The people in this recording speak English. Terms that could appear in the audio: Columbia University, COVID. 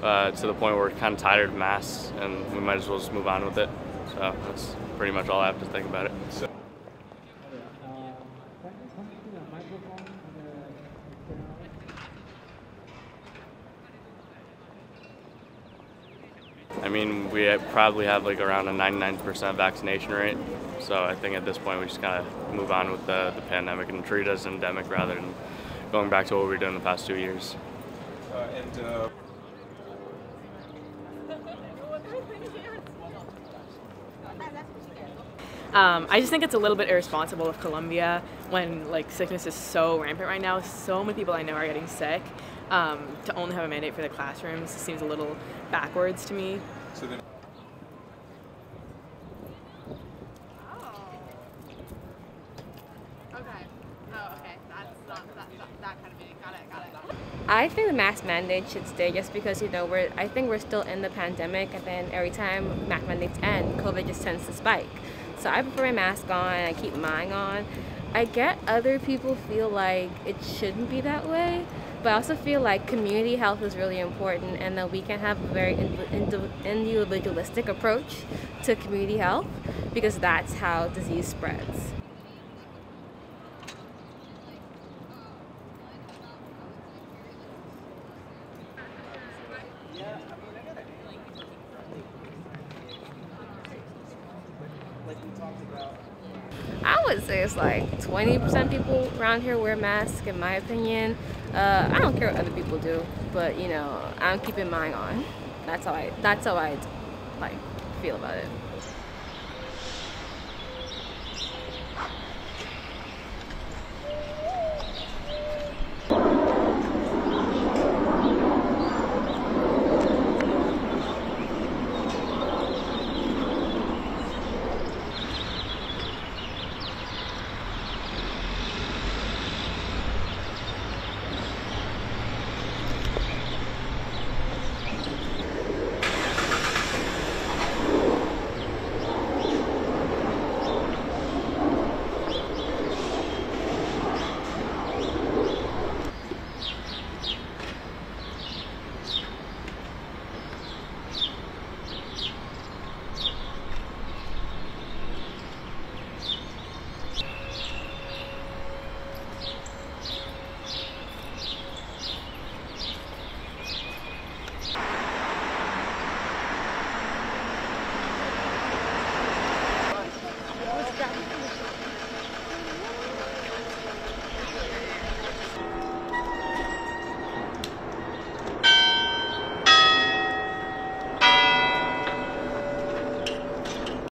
to the point where we're kind of tired of masks and we might as well just move on with it. So that's pretty much all I have to think about it. So. I mean, we probably have like around a 99% vaccination rate, so I think at this point we just kind of move on with the pandemic and treat it as an endemic rather than going back to what we were doing the past 2 years. I just think it's a little bit irresponsible of Columbia when like sickness is so rampant right now. So many people I know are getting sick. To only have a mandate for the classrooms seems a little backwards to me. So then I think the mask mandate should stay just because, you know, I think we're still in the pandemic, and then every time mask mandates end, COVID just tends to spike. So I put my mask on, I keep mine on. I get other people feel like it shouldn't be that way, but I also feel like community health is really important and that we can have a very individualistic approach to community health because that's how disease spreads. I would say it's like 20% people around here wear masks, in my opinion. I don't care what other people do, but you know, I'm keeping mine on. That's how I like feel about it.